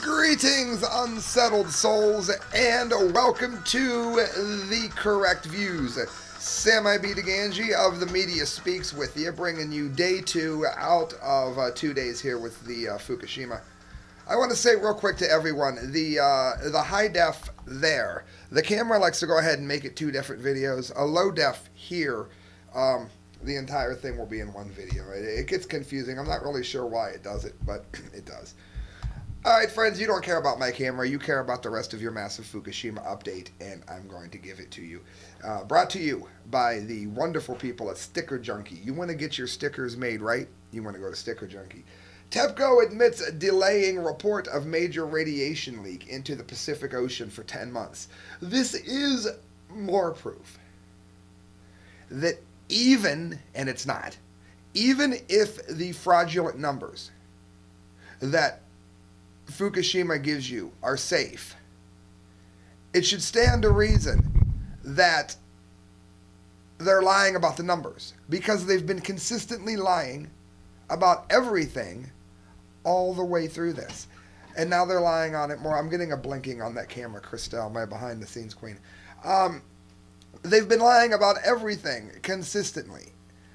Greetings, unsettled souls, and welcome to The Correct Views. Sam I.B. DeGangie of The Media Speaks with you, bringing you day two out of 2 days here with the Fukushima. I want to say real quick to everyone, the high def there, the camera likes to go ahead and make it two different videos. A low def here, the entire thing will be in one video. It gets confusing. I'm not really sure why it does it, but it does. All right, friends, you don't care about my camera. You care about the rest of your massive Fukushima update, and I'm going to give it to you. Brought to you by the wonderful people at Sticker Junkie. You want to get your stickers made, right? You want to go to Sticker Junkie. TEPCO admits delaying report of major radiation leak into the Pacific Ocean for 10 months. This is more proof that even, and it's not, even if the fraudulent numbers that Fukushima gives you are safe, it should stand to reason that they're lying about the numbers, because they've been consistently lying about everything all the way through this, and now they're lying on it more. I'm getting a blinking on that camera, Christelle, my behind the scenes queen. They've been lying about everything consistently.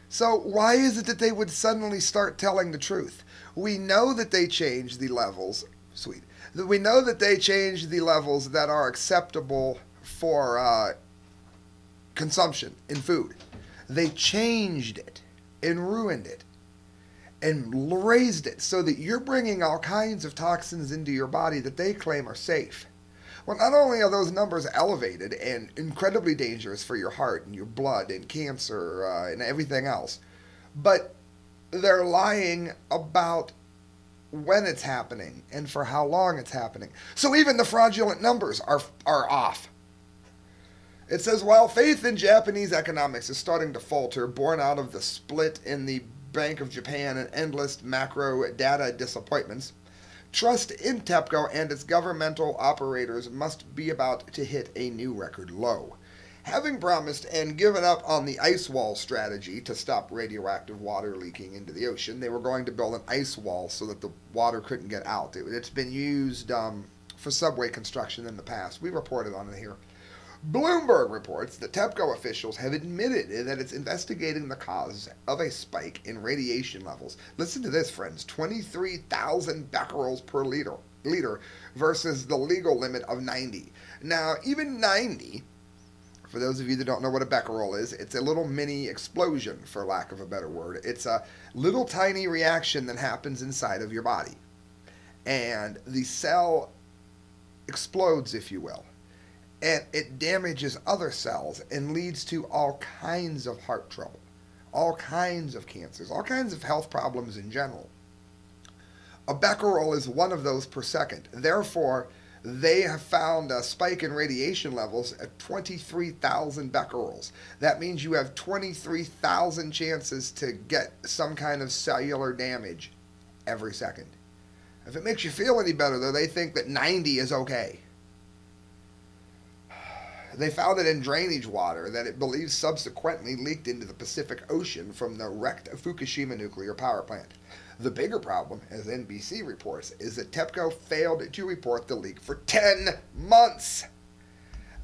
So why is it that they would suddenly start telling the truth? We know that they changed the levels. Sweet. We know that they changed the levels that are acceptable for consumption in food. They changed it and ruined it and raised it so that you're bringing all kinds of toxins into your body that they claim are safe. Well, not only are those numbers elevated and incredibly dangerous for your heart and your blood and cancer and everything else, but they're lying about when it's happening and for how long it's happening. So even the fraudulent numbers are off. It says, while faith in Japanese economics is starting to falter, born out of the split in the Bank of Japan and endless macro data disappointments, trust in TEPCO and its governmental operators must be about to hit a new record low. Having promised and given up on the ice wall strategy to stop radioactive water leaking into the ocean, they were going to build an ice wall so that the water couldn't get out. It's been used for subway construction in the past. We reported on it here. Bloomberg reports that TEPCO officials have admitted that it's investigating the cause of a spike in radiation levels. Listen to this, friends. 23,000 becquerels per liter versus the legal limit of 90. Now, even 90, for those of you that don't know what a becquerel is, it's a little mini explosion, for lack of a better word. It's a little tiny reaction that happens inside of your body, and the cell explodes, if you will. And it damages other cells and leads to all kinds of heart trouble, all kinds of cancers, all kinds of health problems in general. A becquerel is one of those per second. Therefore, they have found a spike in radiation levels at 23,000 becquerels. That means you have 23,000 chances to get some kind of cellular damage every second. If it makes you feel any better, though, they think that 90 is okay. They found it in drainage water that it believes subsequently leaked into the Pacific Ocean from the wrecked Fukushima nuclear power plant. The bigger problem, as NBC reports, is that TEPCO failed to report the leak for 10 months.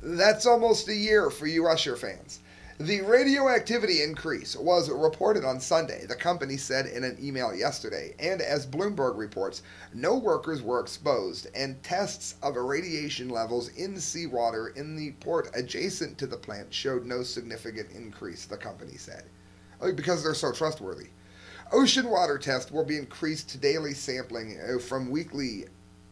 That's almost a year for you Usher fans. The radioactivity increase was reported on Sunday, the company said in an email yesterday, and as Bloomberg reports, no workers were exposed, and tests of irradiation levels in seawater in the port adjacent to the plant showed no significant increase, the company said, because they're so trustworthy. Ocean water tests will be increased to daily sampling from weekly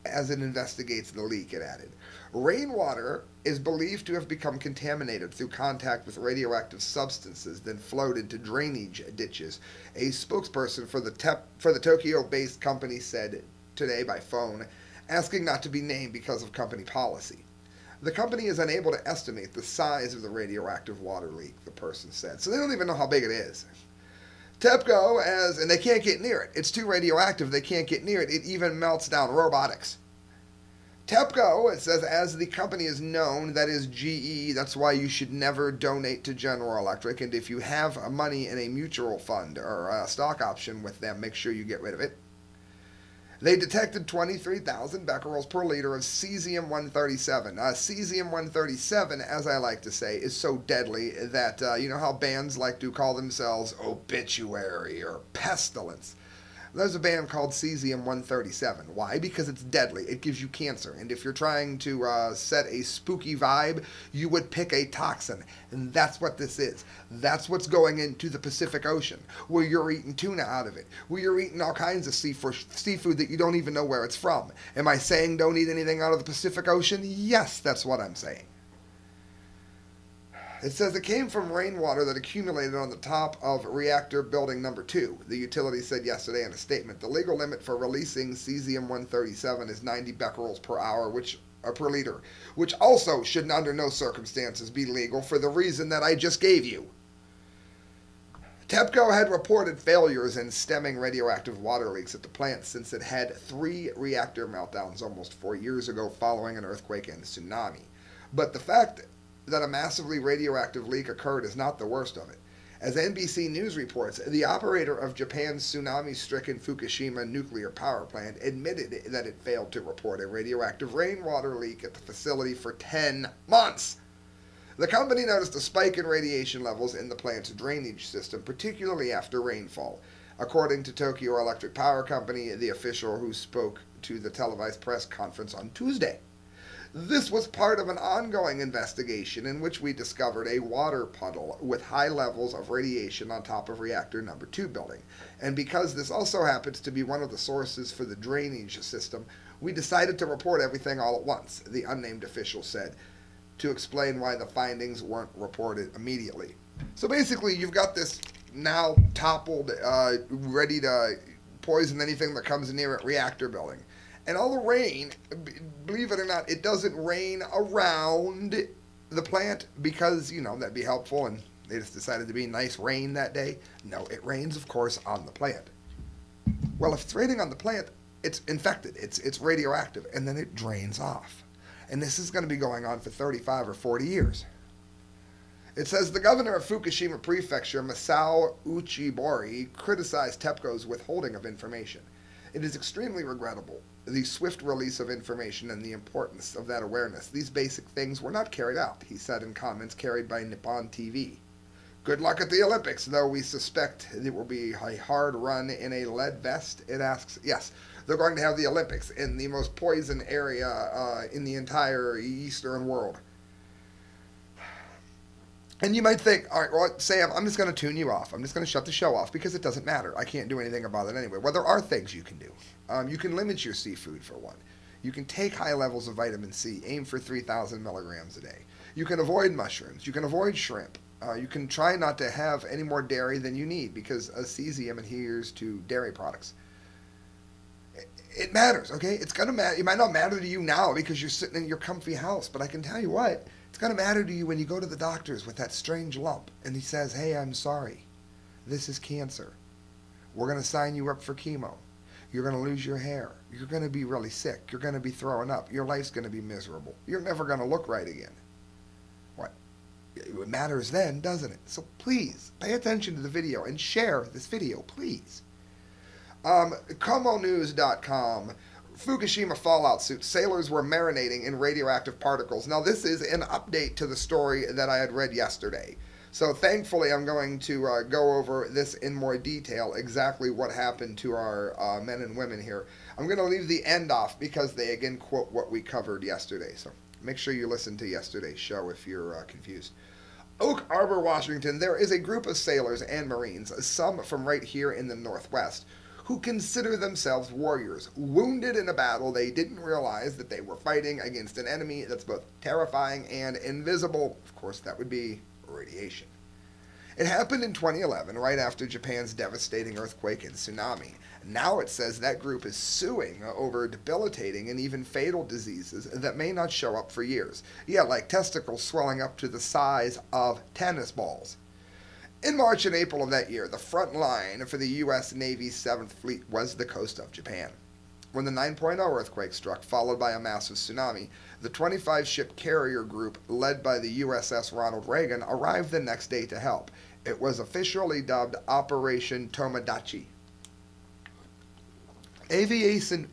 as it investigates the leak, it added. Rainwater is believed to have become contaminated through contact with radioactive substances, then flowed into drainage ditches. A spokesperson for the Tokyo-based company said today by phone, asking not to be named because of company policy. The company is unable to estimate the size of the radioactive water leak, the person said. So they don't even know how big it is. TEPCO, and they can't get near it. It's too radioactive. They can't get near it. It even melts down robotics. TEPCO, it says, as the company is known, that is GE. That's why you should never donate to General Electric. And if you have money in a mutual fund or a stock option with them, make sure you get rid of it. They detected 23,000 becquerels per liter of cesium-137. Cesium-137, as I like to say, is so deadly that, you know how bands like to call themselves obituary or pestilence? There's a band called cesium-137. Why? Because it's deadly. It gives you cancer. And if you're trying to set a spooky vibe, you would pick a toxin. And that's what this is. That's what's going into the Pacific Ocean, where you're eating tuna out of it, where you're eating all kinds of seafood that you don't even know where it's from. Am I saying don't eat anything out of the Pacific Ocean? Yes, that's what I'm saying. It says it came from rainwater that accumulated on the top of reactor building number 2. The utility said yesterday in a statement, the legal limit for releasing cesium-137 is 90 becquerels per hour, per liter, which also should under no circumstances be legal for the reason that I just gave you. TEPCO had reported failures in stemming radioactive water leaks at the plant since it had 3 reactor meltdowns almost 4 years ago following an earthquake and tsunami. But the fact that a massively radioactive leak occurred is not the worst of it. As NBC News reports, the operator of Japan's tsunami-stricken Fukushima nuclear power plant admitted that it failed to report a radioactive rainwater leak at the facility for 10 months. The company noticed a spike in radiation levels in the plant's drainage system, particularly after rainfall. According to Tokyo Electric Power Company, the official who spoke to the televised press conference on Tuesday. This was part of an ongoing investigation in which we discovered a water puddle with high levels of radiation on top of reactor number 2 building. And because this also happens to be one of the sources for the drainage system, we decided to report everything all at once, the unnamed official said, to explain why the findings weren't reported immediately. So basically, you've got this now toppled, ready to poison anything that comes near it reactor building. And all the rain, believe it or not, it doesn't rain around the plant because, you know, that'd be helpful and they just decided to be nice rain that day. No, it rains, of course, on the plant. Well, if it's raining on the plant, it's infected. It's radioactive. And then it drains off. And this is going to be going on for 35 or 40 years. It says the governor of Fukushima Prefecture, Masao Uchibori, criticized TEPCO's withholding of information. It is extremely regrettable, the swift release of information and the importance of that awareness. These basic things were not carried out, he said in comments carried by Nippon TV. Good luck at the Olympics, though we suspect it will be a hard run in a lead vest, it asks. Yes, they're going to have the Olympics in the most poisoned area in the entire Eastern world. And you might think, all right, well, Sam, I'm just going to tune you off. I'm just going to shut the show off because it doesn't matter. I can't do anything about it anyway. Well, there are things you can do. You can limit your seafood, for one. You can take high levels of vitamin C. Aim for 3,000 milligrams a day. You can avoid mushrooms. You can avoid shrimp. You can try not to have any more dairy than you need because cesium adheres to dairy products. It matters, okay? It's going to matter. It might not matter to you now because you're sitting in your comfy house, but I can tell you what. It's going to matter to you when you go to the doctor's with that strange lump and he says, hey, I'm sorry, this is cancer. We're going to sign you up for chemo. You're going to lose your hair. You're going to be really sick. You're going to be throwing up. Your life's going to be miserable. You're never going to look right again. What? It matters then, doesn't it? So please, pay attention to the video and share this video, please. ComoNews.com. Fukushima fallout suit. Sailors were marinating in radioactive particles. Now, this is an update to the story that I had read yesterday. So, thankfully, I'm going to go over this in more detail, exactly what happened to our men and women here. I'm going to leave the end off because they, again, quote what we covered yesterday. So, make sure you listen to yesterday's show if you're confused. Oak Harbor, Washington, there is a group of sailors and Marines, some from right here in the Northwest, who consider themselves warriors, wounded in a battle they didn't realize that they were fighting against an enemy that's both terrifying and invisible. Of course, that would be radiation. It happened in 2011, right after Japan's devastating earthquake and tsunami. Now it says that group is suing over debilitating and even fatal diseases that may not show up for years. Yeah, like testicles swelling up to the size of tennis balls. In March and April of that year, the front line for the U.S. Navy's 7th Fleet was the coast of Japan. When the 9.0 earthquake struck, followed by a massive tsunami, the 25-ship carrier group led by the USS Ronald Reagan arrived the next day to help. It was officially dubbed Operation Tomodachi. Aviation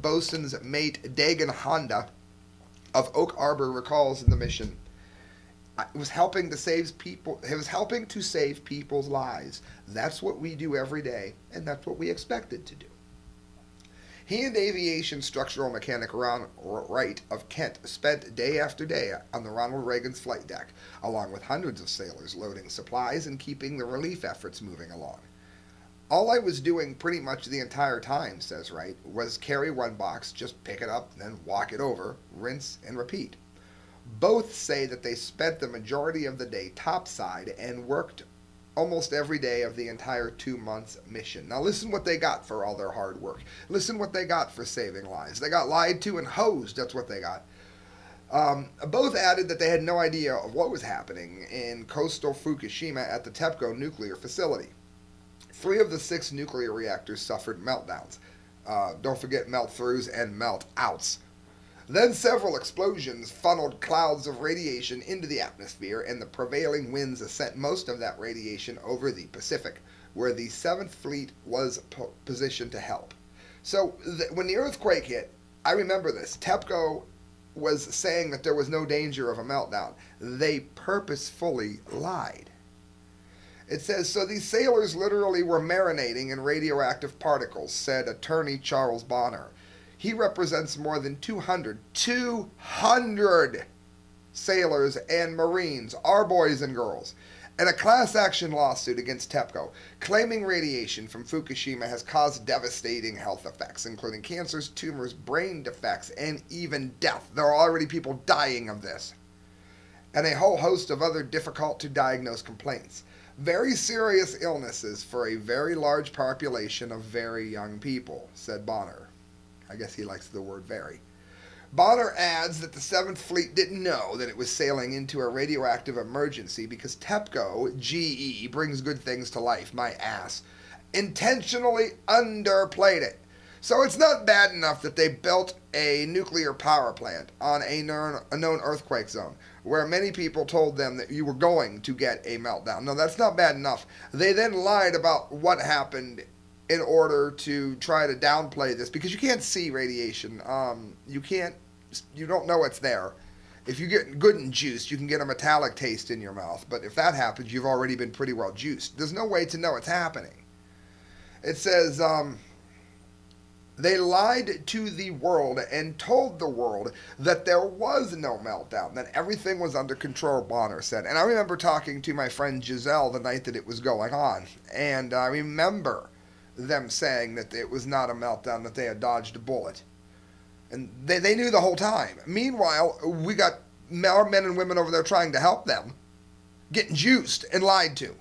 bosun's mate Dagon Honda of Oak Harbor recalls the mission. It was helping to save people's lives. That's what we do every day, and that's what we expected to do. He and aviation structural mechanic Ron Wright of Kent spent day after day on the Ronald Reagan's flight deck, along with hundreds of sailors loading supplies and keeping the relief efforts moving along. All I was doing pretty much the entire time, says Wright, was carry one box, just pick it up, then walk it over, rinse, and repeat. Both say that they spent the majority of the day topside and worked almost every day of the entire 2 months mission. Now listen what they got for all their hard work. Listen what they got for saving lives. They got lied to and hosed. That's what they got. Both added that they had no idea of what was happening in coastal Fukushima at the TEPCO nuclear facility. 3 of the 6 nuclear reactors suffered meltdowns. Don't forget melt-throughs and melt-outs. Then several explosions funneled clouds of radiation into the atmosphere, and the prevailing winds sent most of that radiation over the Pacific, where the 7th Fleet was positioned to help. So when the earthquake hit, I remember this, TEPCO was saying that there was no danger of a meltdown. They purposefully lied. It says, so these sailors literally were marinating in radioactive particles, said attorney Charles Bonner. He represents more than 200 sailors and Marines, our boys and girls, in a class action lawsuit against TEPCO, claiming radiation from Fukushima has caused devastating health effects, including cancers, tumors, brain defects, and even death. There are already people dying of this, and a whole host of other difficult-to-diagnose complaints. Very serious illnesses for a very large population of very young people, said Bonner. I guess he likes the word very. Bonner adds that the 7th Fleet didn't know that it was sailing into a radioactive emergency because TEPCO, GE, brings good things to life, my ass, intentionally underplayed it. So it's not bad enough that they built a nuclear power plant on a known earthquake zone, where many people told them that you were going to get a meltdown. No, that's not bad enough. They then lied about what happened in order to try to downplay this, because you can't see radiation. You don't know it's there. If you get good and juiced, you can get a metallic taste in your mouth, but if that happens, you've already been pretty well juiced. There's no way to know it's happening. It says, they lied to the world and told the world that there was no meltdown, that everything was under control, Bonner said. And I remember talking to my friend Giselle the night that it was going on, and I remember them saying that it was not a meltdown, that they had dodged a bullet. And they knew the whole time. Meanwhile, we got our men and women over there trying to help them, getting juiced and lied to.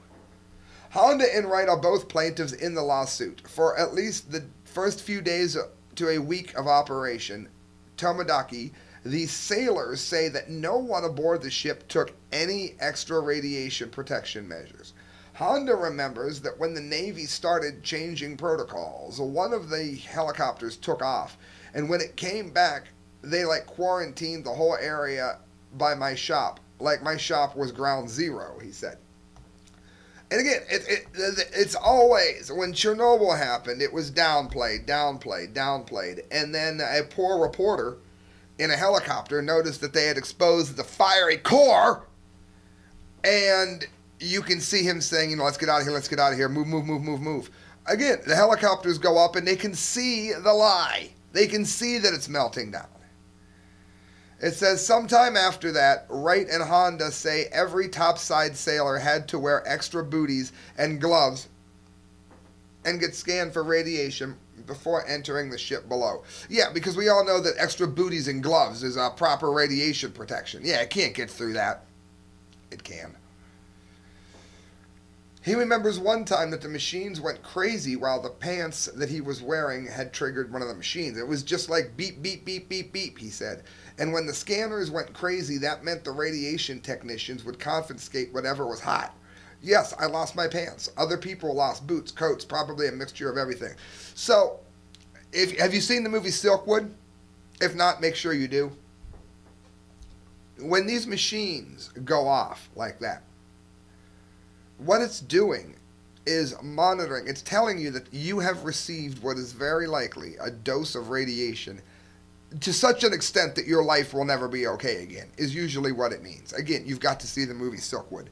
Honda and Wright are both plaintiffs in the lawsuit. For at least the first few days to a week of Operation Tomodachi, the sailors say that no one aboard the ship took any extra radiation protection measures. Honda remembers that when the Navy started changing protocols, one of the helicopters took off, and when it came back, they quarantined the whole area by my shop, like my shop was ground zero, he said. And again, it's always, when Chernobyl happened, it was downplayed, and then a poor reporter in a helicopter noticed that they had exposed the fiery core, and you can see him saying, you know, let's get out of here, move. Again, the helicopters go up and they can see the lie. They can see that it's melting down. It says, sometime after that, Wright and Honda say every topside sailor had to wear extra booties and gloves and get scanned for radiation before entering the ship below. Yeah, because we all know that extra booties and gloves is proper radiation protection. Yeah, it can't get through that. It can. He remembers one time that the machines went crazy while the pants that he was wearing had triggered one of the machines. It was just like beep, beep, beep, beep, beep, he said. And when the scanners went crazy, that meant the radiation technicians would confiscate whatever was hot. Yes, I lost my pants. Other people lost boots, coats, probably a mixture of everything. So, have you seen the movie Silkwood? If not, make sure you do. When these machines go off like that, what it's doing is monitoring. It's telling you that you have received what is very likely a dose of radiation to such an extent that your life will never be okay again, is usually what it means. Again, you've got to see the movie Silkwood.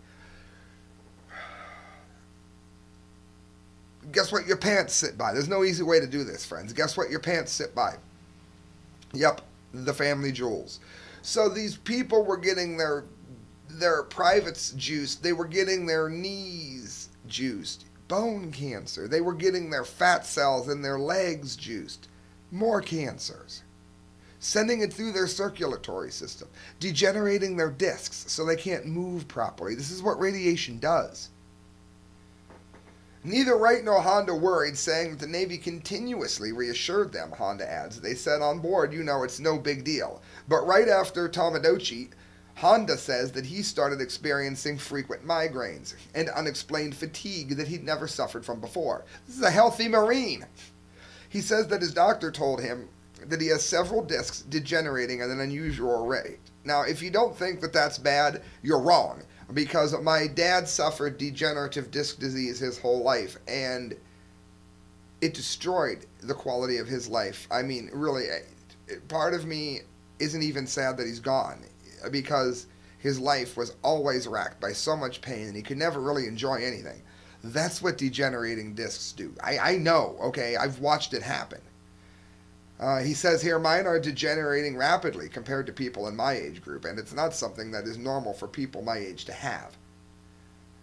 Guess what your pants sit by? There's no easy way to do this, friends. Guess what your pants sit by? Yep, the family jewels. So these people were getting their privates juiced. They were getting their knees juiced. Bone cancer. They were getting their fat cells in their legs juiced. More cancers. Sending it through their circulatory system. Degenerating their discs so they can't move properly. This is what radiation does. Neither Wright nor Honda worried, saying that the Navy continuously reassured them, Honda adds. They said on board, you know, it's no big deal. But right after Tomodachi, Honda says that he started experiencing frequent migraines and unexplained fatigue that he'd never suffered from before. This is a healthy Marine. He says that his doctor told him that he has several discs degenerating at an unusual rate. Now, if you don't think that that's bad, you're wrong. Because my dad suffered degenerative disc disease his whole life, and it destroyed the quality of his life. I mean, really, part of me isn't even sad that he's gone, because his life was always racked by so much pain, and he could never really enjoy anything. That's what degenerating discs do. I know, okay? I've watched it happen. He says here, mine are degenerating rapidly compared to people in my age group, and it's not something that is normal for people my age to have.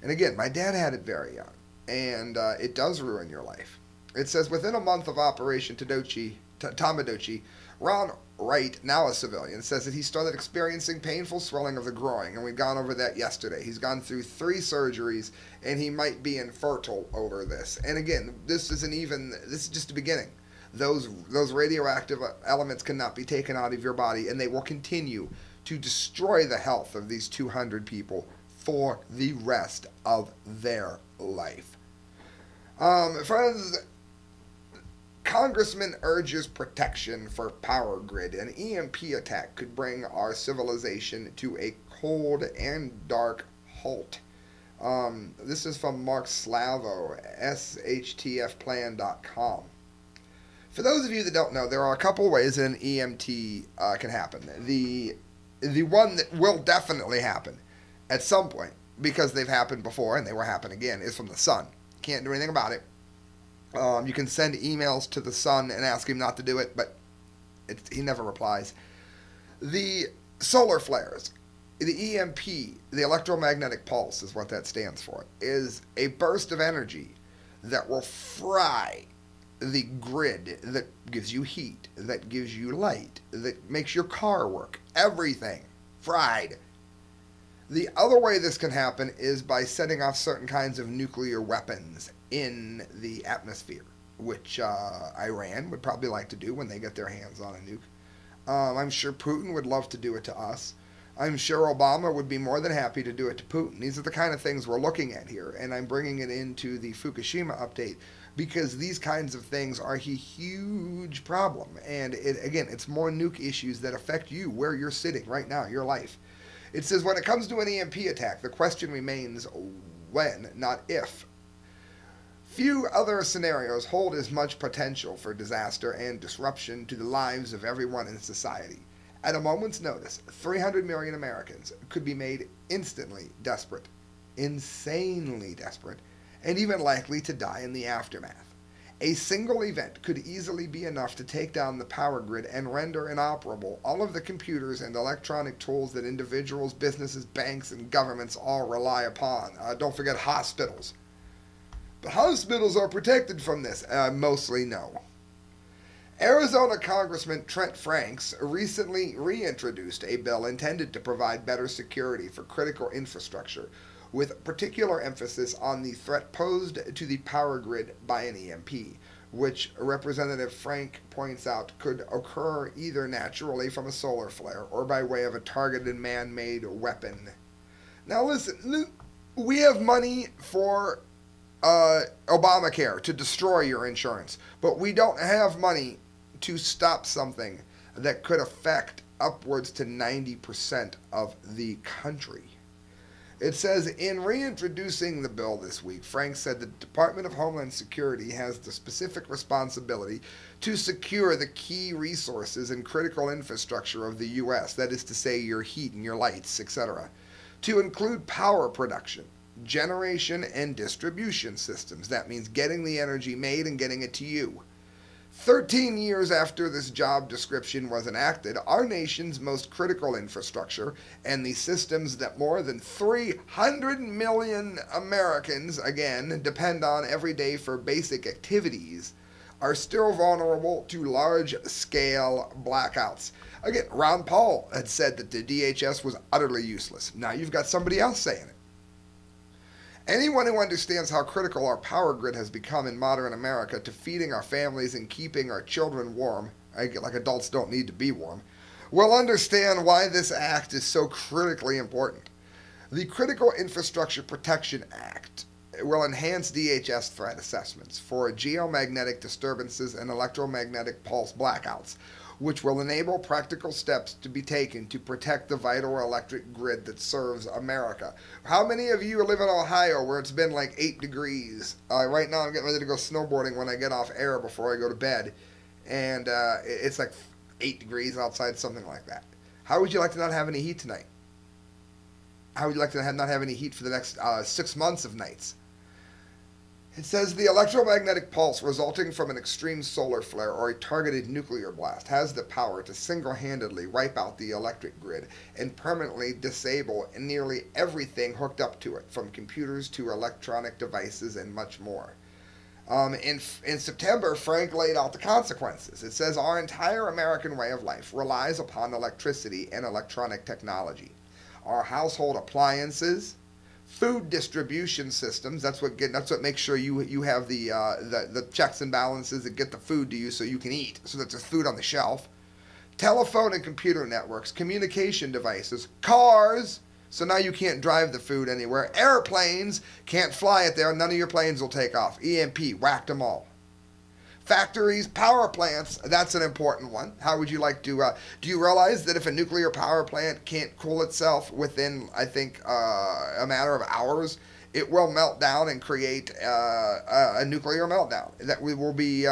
And again, my dad had it very young, and it does ruin your life. It says, within a month of Operation Tomodachi, Ron Wright, now a civilian, says that he started experiencing painful swelling of the groin, and we've gone over that yesterday. He's gone through 3 surgeries, and he might be infertile over this. And again, this is just the beginning. Those radioactive elements cannot be taken out of your body, and they will continue to destroy the health of these 200 people for the rest of their life. Friends, Congressman urges protection for power grid. An EMP attack could bring our civilization to a cold and dark halt. This is from Mark Slavo, shtfplan.com. For those of you that don't know, there are a couple ways that an EMT can happen. The one that will definitely happen at some point, because they've happened before and they will happen again, is from the sun. Can't do anything about it. You can send emails to the sun and ask him not to do it, but he never replies. The solar flares, the EMP, the electromagnetic pulse is what that stands for, is a burst of energy that will fry the grid, that gives you heat, that gives you light, that makes your car work, everything fried. The other way this can happen is by setting off certain kinds of nuclear weapons in the atmosphere, which Iran would probably like to do when they get their hands on a nuke. I'm sure Putin would love to do it to us. I'm sure Obama would be more than happy to do it to Putin. These are the kind of things we're looking at here, and I'm bringing it into the Fukushima update, because these kinds of things are a huge problem. And it's more nuke issues that affect you, where you're sitting right now, your life. It says, when it comes to an EMP attack, the question remains when, not if. Few other scenarios hold as much potential for disaster and disruption to the lives of everyone in society. At a moment's notice, 300 million Americans could be made instantly desperate, insanely desperate, and even likely to die in the aftermath. A single event could easily be enough to take down the power grid and render inoperable all of the computers and electronic tools that individuals, businesses, banks, and governments all rely upon. Don't forget hospitals. But hospitals are protected from this. Mostly no. Arizona Congressman Trent Franks recently reintroduced a bill intended to provide better security for critical infrastructure, with particular emphasis on the threat posed to the power grid by an EMP, which Representative Frank points out could occur either naturally from a solar flare or by way of a targeted man-made weapon. Now listen, we have money for Obamacare to destroy your insurance, but we don't have money to stop something that could affect upwards to 90% of the country. It says, in reintroducing the bill this week, Franks said the Department of Homeland Security has the specific responsibility to secure the key resources and critical infrastructure of the U.S., that is to say, your heat and your lights, etc., to include power production, generation, and distribution systems. That means getting the energy made and getting it to you. 13 years after this job description was enacted, our nation's most critical infrastructure and the systems that more than 300 million Americans, again, depend on every day for basic activities are still vulnerable to large-scale blackouts. Again, Ron Paul had said that the DHS was utterly useless. Now you've got somebody else saying it. Anyone who understands how critical our power grid has become in modern America to feeding our families and keeping our children warm, like adults don't need to be warm, will understand why this act is so critically important. The Critical Infrastructure Protection Act will enhance DHS threat assessments for geomagnetic disturbances and electromagnetic pulse blackouts, which will enable practical steps to be taken to protect the vital electric grid that serves America. How many of you live in Ohio where it's been like 8 degrees? Right now I'm getting ready to go snowboarding when I get off air before I go to bed. And it's like 8 degrees outside, something like that. How would you like to not have any heat tonight? How would you like to not have any heat for the next 6 months of nights? It says the electromagnetic pulse resulting from an extreme solar flare or a targeted nuclear blast has the power to single-handedly wipe out the electric grid and permanently disable nearly everything hooked up to it, from computers to electronic devices and much more. In September, Frank laid out the consequences. It says our entire American way of life relies upon electricity and electronic technology. Our household appliances, food distribution systems, that's what makes sure you have the checks and balances that get the food to you so you can eat, so that there's food on the shelf, telephone and computer networks, communication devices, cars, so now you can't drive the food anywhere, airplanes, can't fly it there, none of your planes will take off, EMP, whacked them all. Factories, power plants, that's an important one. How would you like to, do you realize that if a nuclear power plant can't cool itself within, I think, a matter of hours, it will melt down and create a nuclear meltdown that we will be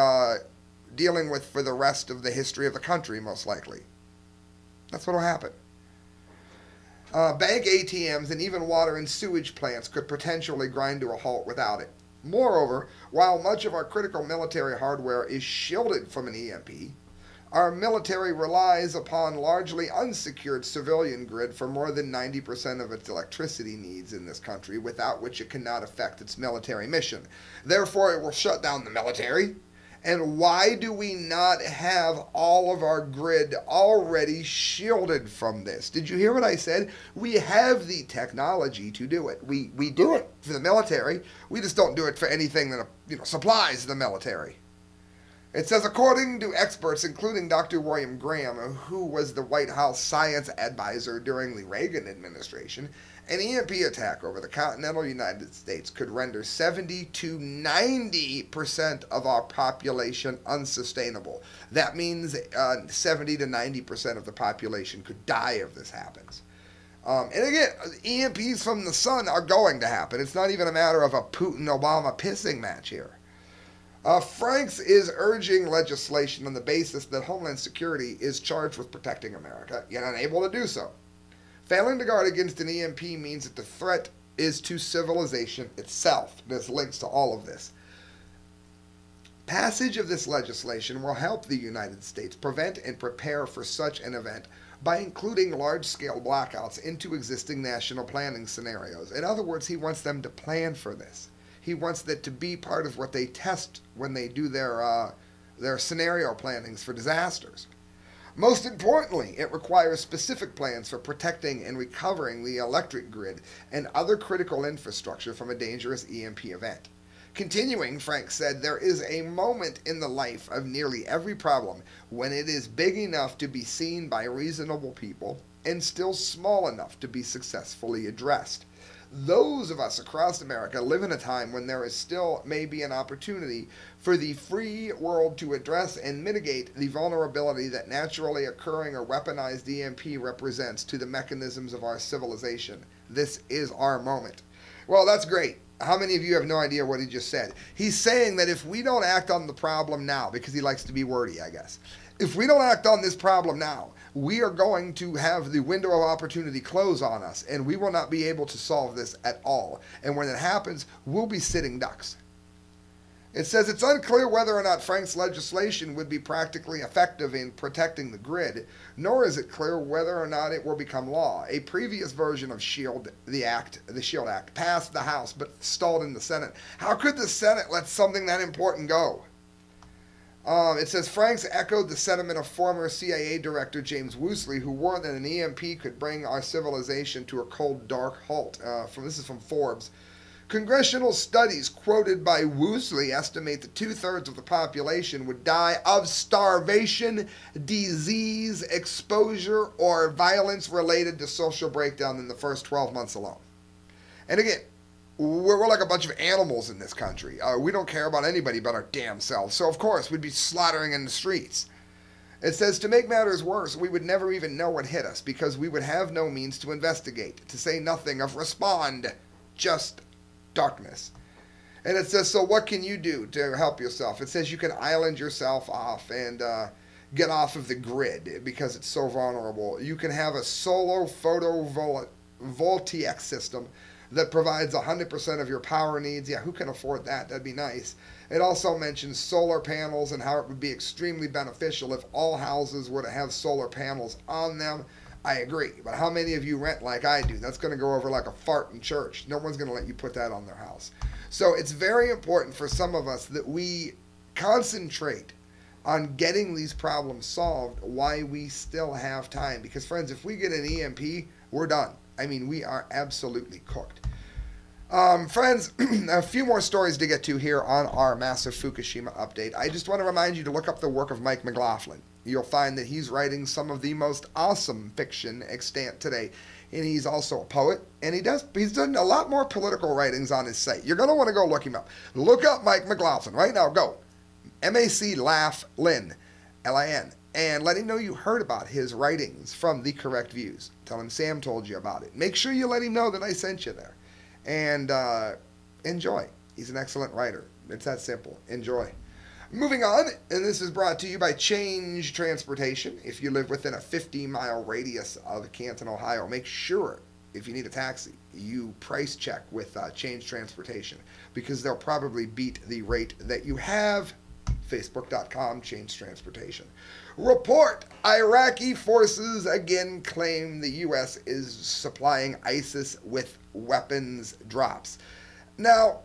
dealing with for the rest of the history of the country, most likely. That's what will happen. Bank ATMs and even water and sewage plants could potentially grind to a halt without it. Moreover, while much of our critical military hardware is shielded from an EMP, our military relies upon largely unsecured civilian grid for more than 90% of its electricity needs in this country, without which it cannot effect its military mission. Therefore, it will shut down the military. And why do we not have all of our grid already shielded from this? Did you hear what I said? We have the technology to do it. We do it for the military. We just don't do it for anything that supplies the military. It says, according to experts, including Dr. William Graham, who was the White House science advisor during the Reagan administration, an EMP attack over the continental United States could render 70 to 90% of our population unsustainable. That means 70 to 90% of the population could die if this happens. And again, EMPs from the sun are going to happen. It's not even a matter of a Putin-Obama pissing match here. Franks is urging legislation on the basis that Homeland Security is charged with protecting America, yet unable to do so. Failing to guard against an EMP means that the threat is to civilization itself. There's links to all of this. Passage of this legislation will help the United States prevent and prepare for such an event by including large-scale blackouts into existing national planning scenarios. In other words, he wants them to plan for this. He wants that to be part of what they test when they do their scenario plannings for disasters. Most importantly, it requires specific plans for protecting and recovering the electric grid and other critical infrastructure from a dangerous EMP event. Continuing, Frank said, there is a moment in the life of nearly every problem when it is big enough to be seen by reasonable people and still small enough to be successfully addressed. those of us across America live in a time when there is still maybe an opportunity for the free world to address and mitigate the vulnerability that naturally occurring or weaponized EMP represents to the mechanisms of our civilization. This is our moment. Well, that's great. How many of you have no idea what he just said? He's saying that if we don't act on the problem now, because he likes to be wordy, I guess, if we don't act on this problem now, we are going to have the window of opportunity close on us, and we will not be able to solve this at all. And when it happens, we'll be sitting ducks. It says it's unclear whether or not Frank's legislation would be practically effective in protecting the grid, nor is it clear whether or not it will become law. A previous version of the SHIELD Act, passed the House but stalled in the Senate. How could the Senate let something that important go? It says, Franks echoed the sentiment of former CIA Director James Woolsey, who warned that an EMP could bring our civilization to a cold, dark halt. This is from Forbes. Congressional studies quoted by Woolsey estimate that 2/3 of the population would die of starvation, disease, exposure, or violence related to social breakdown in the first 12 months alone. And again, we're like a bunch of animals in this country. We don't care about anybody but our damn selves. So, of course, we'd be slaughtering in the streets. It says, to make matters worse, we would never even know what hit us because we would have no means to investigate, to say nothing of respond, just darkness. And it says, so what can you do to help yourself? It says you can island yourself off and get off of the grid because it's so vulnerable. You can have a solar photovoltaic system that provides 100% of your power needs. Yeah, who can afford that? That'd be nice. It also mentions solar panels and how it would be extremely beneficial if all houses were to have solar panels on them. I agree, but how many of you rent like I do? That's going to go over like a fart in church. No one's going to let you put that on their house. So it's very important for some of us that we concentrate on getting these problems solved while we still have time. Because, friends, if we get an EMP, we're done. I mean, we are absolutely cooked. Friends, a few more stories to get to here on our massive Fukushima update. I just want to remind you to look up the work of Mike McLaughlin. You'll find that he's writing some of the most awesome fiction extant today. And he's also a poet, and he's done a lot more political writings on his site. You're going to want to go look him up. Look up Mike McLaughlin right now. Go. McLaughlin, L-I-N. And let him know you heard about his writings from The Correct Views. Tell him Sam told you about it. Make sure you let him know that I sent you there. And enjoy. He's an excellent writer. It's that simple. Enjoy. Moving on, and this is brought to you by Change Transportation. If you live within a 50-mile radius of Canton, Ohio, make sure, if you need a taxi, you price check with Change Transportation because they'll probably beat the rate that you have. Facebook.com, Change Transportation. Report: Iraqi forces again claim the U.S. is supplying ISIS with weapons drops. Now,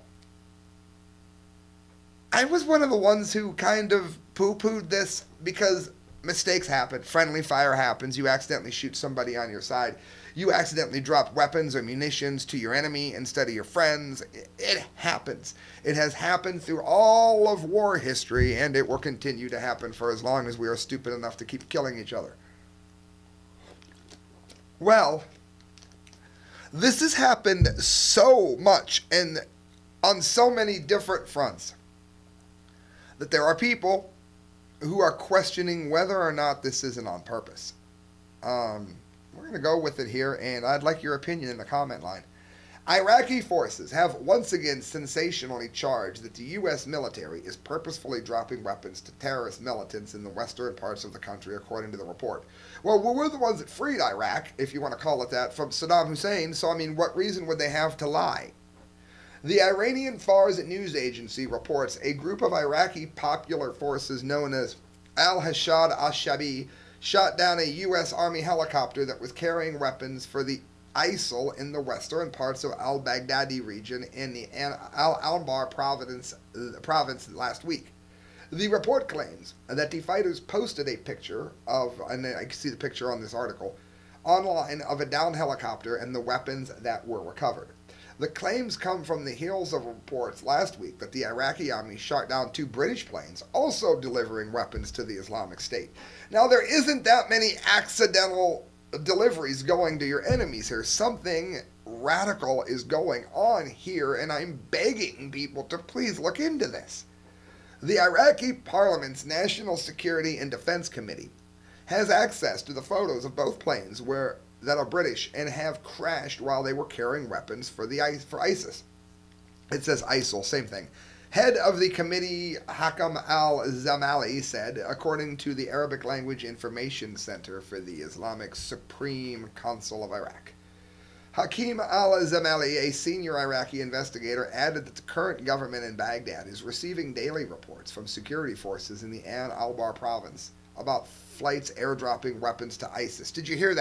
I was one of the ones who kind of poo-pooed this because mistakes happen. Friendly fire happens. You accidentally shoot somebody on your side. You accidentally drop weapons or munitions to your enemy instead of your friends. It happens. It has happened through all of war history, and it will continue to happen for as long as we are stupid enough to keep killing each other. Well, this has happened so much and on so many different fronts that there are people who are questioning whether or not this isn't on purpose. We're going to go with it here, and I'd like your opinion in the comment line. Iraqi forces have once again sensationally charged that the U.S. military is purposefully dropping weapons to terrorist militants in the western parts of the country, according to the report. Well, we're the ones that freed Iraq, if you want to call it that, from Saddam Hussein, so I mean, what reason would they have to lie? The Iranian Fars news agency reports a group of Iraqi popular forces known as Al-Hashad al-Shabi shot down a U.S. Army helicopter that was carrying weapons for the ISIL in the western parts of Al-Baghdadi region in the Al-Anbar province last week. The report claims that the fighters posted a picture of, and I can see the picture on this article, online of a downed helicopter and the weapons that were recovered. The claims come from the heels of reports last week that the Iraqi army shot down 2 British planes, also delivering weapons to the Islamic State. Now, there isn't that many accidental deliveries going to your enemies here. Something radical is going on here, and I'm begging people to please look into this. The Iraqi Parliament's National Security and Defense Committee has access to the photos of both planes that are British and have crashed while they were carrying weapons for ISIS. It says ISIL, same thing. Head of the committee, Hakim al-Zamali, said, according to the Arabic Language Information Center for the Islamic Supreme Council of Iraq. Hakim al-Zamali, a senior Iraqi investigator, added that the current government in Baghdad is receiving daily reports from security forces in the Al-Anbar province about flights airdropping weapons to ISIS. Did you hear that?